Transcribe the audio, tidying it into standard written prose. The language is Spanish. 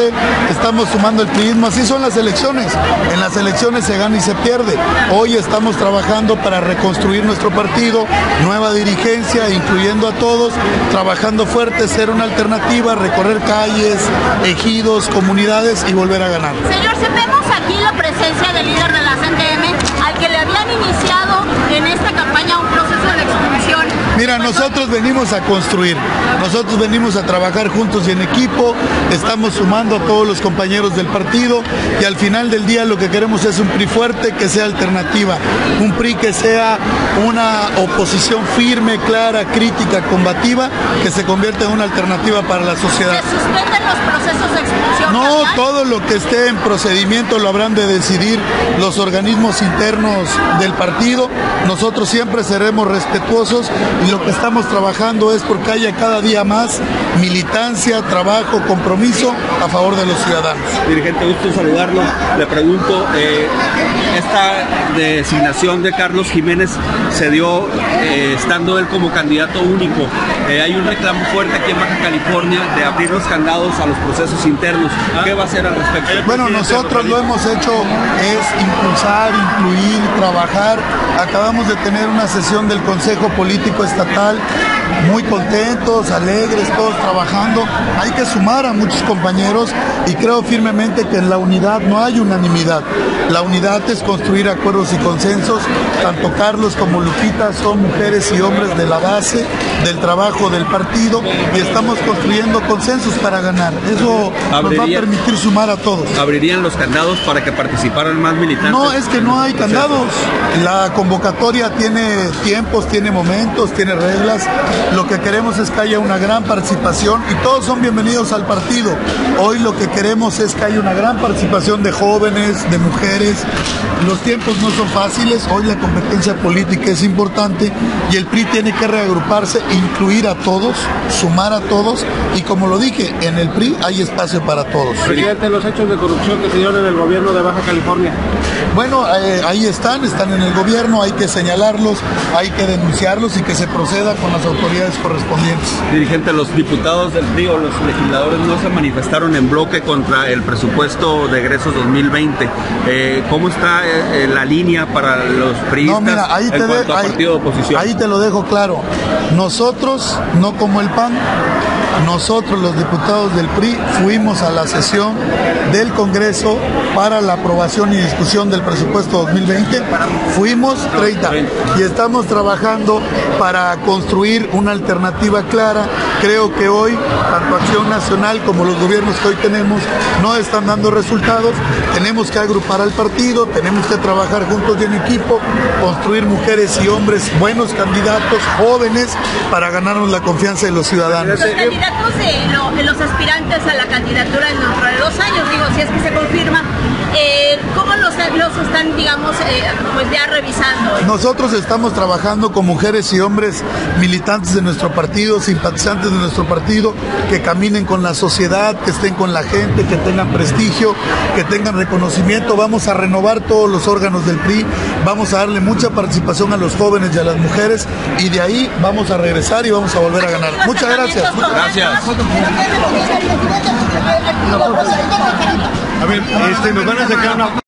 gente, estamos sumando el priismo. Así son las elecciones. En las elecciones se gana y se pierde. Hoy estamos trabajando para reconstruir nuestro partido, nueva dirigencia, incluyendo a todos, trabajando fuerte, ser una alternativa, recorrer calles, ejidos, comunidades y volver a ganar. Señor, si vemos aquí la presencia del líder de la CNTM, al que le habían iniciado en esta campaña un proceso de expulsión. Mira, nosotros venimos a construir, nosotros venimos a trabajar juntos y en equipo, estamos sumando a todos los compañeros del partido y al final del día lo que queremos es un PRI fuerte que sea alternativa, un PRI que sea una oposición firme, clara, crítica, combativa, que se convierta en una alternativa para la sociedad. ¿Se suspenden los procesos de expulsión? No, todo lo que esté en procedimiento lo habrán de decidir los organismos internos del partido. Nosotros siempre seremos respetuosos y lo que estamos trabajando es porque haya cada día más militancia, trabajo, compromiso a favor de los ciudadanos. Dirigente, gusto en saludarlo. Le pregunto, esta designación de Carlos Jiménez se dio estando él como candidato único. Hay un reclamo fuerte aquí en Baja California de abrir los candados a los procesos internos. ¿Qué va a hacer al respecto? Bueno, nosotros lo hemos hecho es impulsar, incluir, trabajar. Acabamos de tener una sesión del Consejo Político Estatal, muy contentos, alegres, todos trabajando. Hay que sumar a muchos compañeros y creo firmemente que en la unidad no hay unanimidad. La unidad es construir acuerdos y consensos. Tanto Carlos como Lupita son mujeres y hombres de la base, del trabajo del partido y estamos construyendo consensos para ganar. Eso nos va a permitir sumar a todos. ¿Abrirían los candados para que participaran más militantes? No, es que no hay candados. La convocatoria tiene tiempos, tiene momentos, tiene reglas. Lo que queremos es que haya una gran participación y todos son bienvenidos al partido. Hoy lo que queremos es que haya una gran participación de jóvenes, de mujeres. Los tiempos no son fáciles, hoy la competencia política es importante y el PRI tiene que reagruparse, incluir a todos, sumar a todos y como lo dije, en el PRI hay espacio para todos. Presidente, los hechos de corrupción que se dieron en el gobierno de Baja California. Bueno, ahí están en el gobierno, hay que señalarlos, hay que denunciarlos y que se proceda con las autoridades correspondientes. Dirigente, los diputados del PRI o los legisladores no se manifestaron en bloque contra el presupuesto de egresos 2020. ¿Cómo está la línea para los priistas? No, mira, ahí te lo dejo claro. Nosotros, no como el PAN, nosotros los diputados del PRI fuimos a la sesión del Congreso para la aprobación y discusión del presupuesto 2020. Fuimos 30 y estamos trabajando para construir una alternativa clara. Creo que hoy, tanto Acción Nacional como los gobiernos que hoy tenemos no están dando resultados. Tenemos que agrupar al partido, tenemos que trabajar juntos y en equipo, construir mujeres y hombres, buenos candidatos, jóvenes, para ganarnos la confianza de los ciudadanos. Los candidatos de los aspirantes a la candidatura dentro de 2 años, digo, si es que se confirma, ¿cómo los están, digamos, pues ya revisando? Nosotros estamos trabajando con mujeres y hombres militantes de nuestro partido, simpatizantes de nuestro partido, que caminen con la sociedad, que estén con la gente, que tengan prestigio, que tengan reconocimiento. Vamos a renovar todos los órganos del PRI, vamos a darle mucha participación a los jóvenes y a las mujeres y de ahí vamos a regresar y vamos a volver a ganar. Muchas gracias. Muchas gracias. A ver, nos van a sacar una...